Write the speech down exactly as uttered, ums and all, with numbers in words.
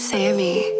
Sammy.